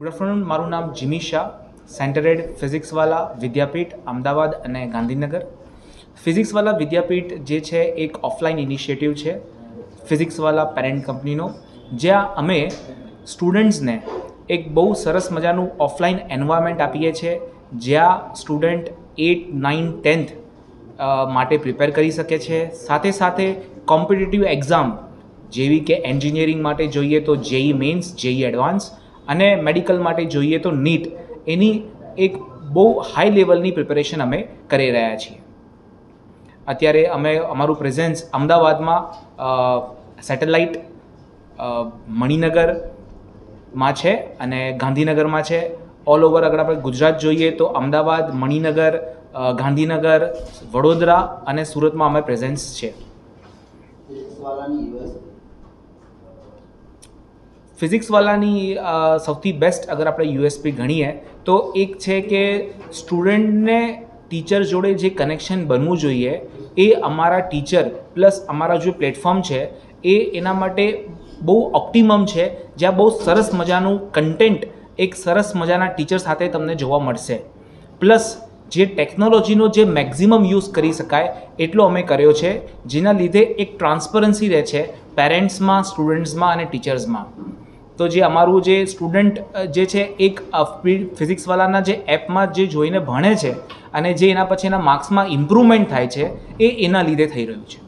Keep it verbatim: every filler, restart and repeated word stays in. Good afternoon, मारू नाम Jimmy Shah, centre head PhysicsWallah Vidyapeeth Ahmedabad अने गांधीनगर। फिजिक्सवाला विद्यापीठ जे छे एक ऑफलाइन इनिशिएटिव छे फिजिक्सवाला पेरेंट कंपनीनो, ज्यां अमे स्टूडेंट्स ने एक बहु सरस मजानुं ऑफलाइन एनवायरमेंट आपीए छे, ज्यां स्टूडेंट एट नाइन टेन्थ माटे प्रिपेर करी सके छे। साथे साथे कॉम्पिटिटिव एग्जाम जेवी के एंजीनियरिंग माटे जोईए तो जेई मेन्स, जेई एडवांस अने मेडिकल माटे जोईए तो नीट, एनी एक बहु हाई लेवलनी प्रिपेरेशन अमे करी रह्या छीए। अत्यारे अमे अमारू प्रेजेंस अमदावाद में सेटेलाइट मणिनगर में छे अने गांधीनगर में छे। ऑल ओवर अगर आपणे गुजरात जोईए तो अमदावाद, मणिनगर, गांधीनगर, वडोदरा अने सूरत में अमे प्रेजेंस छे। फिजिक्सवालानी सौथी बेस्ट अगर आपणे यूएसपी गणीए तो एक है कि स्टूडेंट ने टीचर जोड़े जे कनेक्शन बनवू जोईए ए अमारा टीचर प्लस अमारा जो प्लेटफॉर्म है ए एना माटे बहु ऑप्टिमम है, ज्यां बहुत सरस मजानुं कंटेंट एक सरस मजाना टीचर साथे तमने जोवा मळशे। प्लस जे टेक्नोलॉजीनो जे मैक्सिमम यूज करी शकाय एटलो अमे कर्यो छे, जेना लीधे एक ट्रांसपरन्सी रहे छे पेरेंट्स में, स्टूडेंट्स में अने टीचर्स में। तो जे अमारू जे स्टूडेंट जे छे एक फिजिक्सवालाना जे एप में जे जोईने भणे छे अने जे एना पछी एना मार्क्स में इम्प्रूवमेंट थाय छे ए एना लीधे थई रह्यु छे।